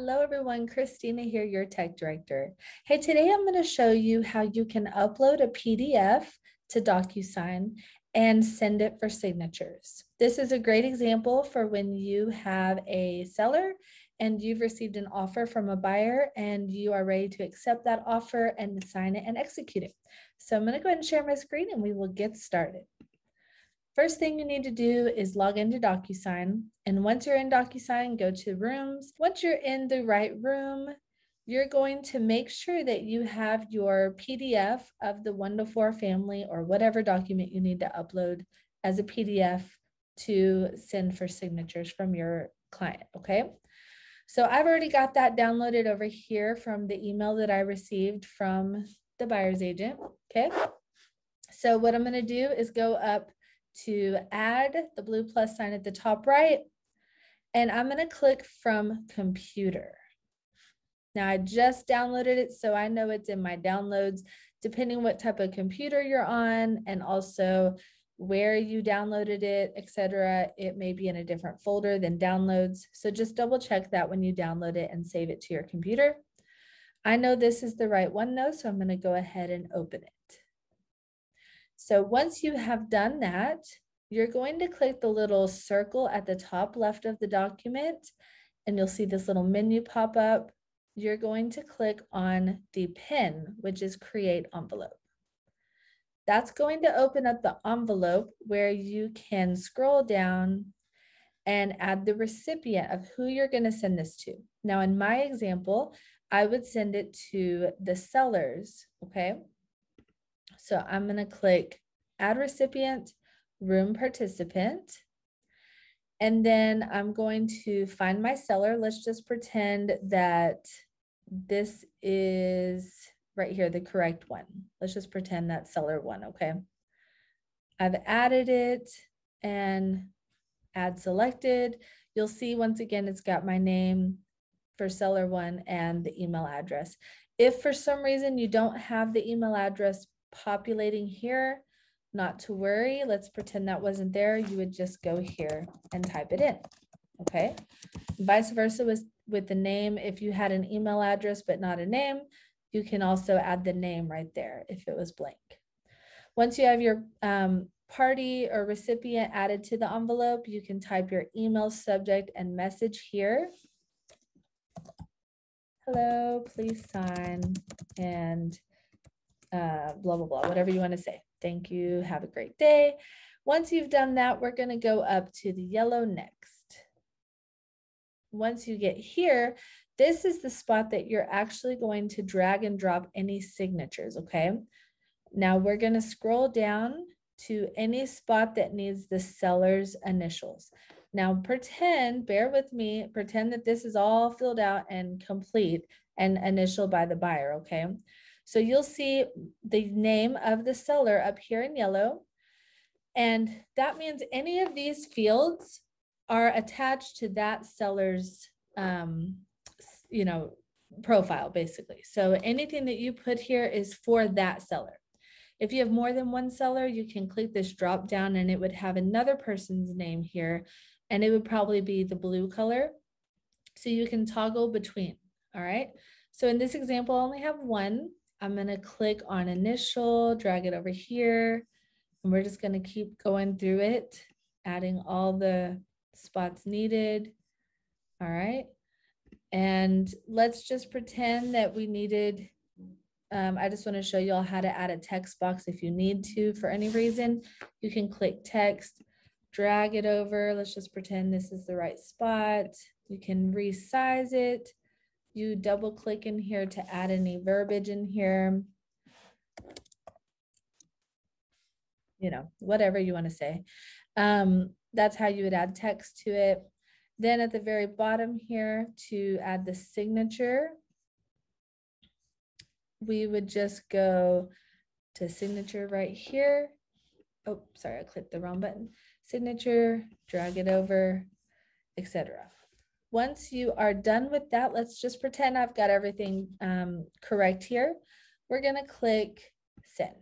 Hello everyone, Christina here, your tech director. Hey, today I'm going to show you how you can upload a PDF to DocuSign and send it for signatures. This is a great example for when you have a seller and you've received an offer from a buyer and you are ready to accept that offer and sign it and execute it. So I'm going to go ahead and share my screen and we will get started. First thing you need to do is log into DocuSign. And once you're in DocuSign, go to Rooms. Once you're in the right room, you're going to make sure that you have your PDF of the 1 to 4 family or whatever document you need to upload as a PDF to send for signatures from your client, okay? So I've already got that downloaded over here from the email that I received from the buyer's agent, okay? So what I'm gonna do is go up to add the blue plus sign at the top right, and I'm going to click from computer. Now I just downloaded it, so I know it's in my downloads, depending what type of computer you're on and also where you downloaded it, etc. It may be in a different folder than downloads, so just double check that when you download it and save it to your computer. I know this is the right one though, so I'm going to go ahead and open it. So once you have done that, you're going to click the little circle at the top left of the document, and you'll see this little menu pop up. You're going to click on the pin, which is Create Envelope. That's going to open up the envelope where you can scroll down and add the recipient of who you're going to send this to. Now, in my example, I would send it to the sellers, okay? So I'm going to click Add Recipient, Room Participant, and then I'm going to find my seller. Let's just pretend that this is right here, the correct one. Let's just pretend that seller one, okay? I've added it and add selected. You'll see once again, it's got my name for seller one and the email address. If for some reason you don't have the email address populating here, not to worry. Let's pretend that wasn't there. You would just go here and type it in, okay? Vice versa with the name. If you had an email address but not a name, you can also add the name right there if it was blank. Once you have your party or recipient added to the envelope, you can type your email subject and message here. Hello, please sign and blah, blah, blah, whatever you want to say. Thank you. Have a great day. Once you've done that, we're going to go up to the yellow next. Once you get here, this is the spot that you're actually going to drag and drop any signatures. Okay. Now we're going to scroll down to any spot that needs the seller's initials. Now pretend, bear with me, pretend that this is all filled out and complete and initial by the buyer. Okay. So you'll see the name of the seller up here in yellow. And that means any of these fields are attached to that seller's, profile basically. So anything that you put here is for that seller. If you have more than one seller, you can click this drop down and it would have another person's name here, and it would probably be the blue color. So you can toggle between, all right? So in this example, I only have one. I'm going to click on initial, drag it over here, and we're just going to keep going through it, adding all the spots needed. All right. And let's just pretend that we needed, I just want to show you all how to add a text box if you need to for any reason. You can click text, drag it over. Let's just pretend this is the right spot. You can resize it. You double click in here to add any verbiage in here, you know, whatever you want to say. That's how you would add text to it. Then at the very bottom here to add the signature, we would just go to signature right here. Oh, sorry, I clicked the wrong button. Signature, drag it over, etc. Once you are done with that, let's just pretend I've got everything correct here. We're going to click send.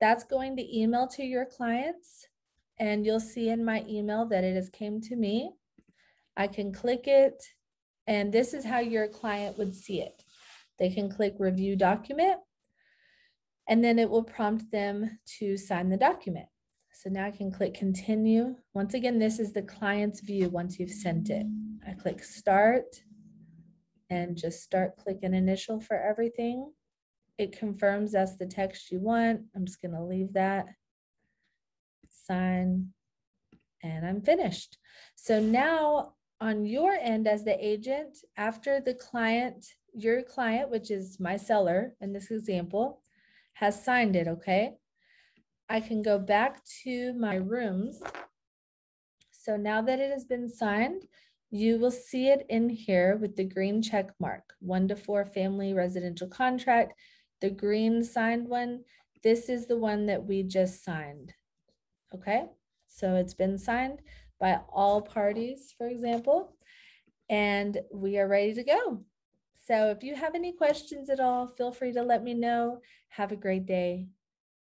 That's going to email to your clients, and you'll see in my email that it has came to me. I can click it And this is how your client would see it. They can click Review Document, and then it will prompt them to sign the document. So now I can click Continue. Once again, this is the client's view once you've sent it. I click Start and just start, click an initial for everything. It confirms that's the text you want. I'm just going to leave that. Sign, and I'm finished. So now on your end as the agent, after the client, your client, which is my seller in this example, has signed it, okay? I can go back to my rooms. So now that it has been signed, you will see it in here with the green check mark, 1 to 4 family residential contract, the green signed one. This is the one that we just signed, okay? So it's been signed by all parties, for example, and we are ready to go. So if you have any questions at all, feel free to let me know. Have a great day.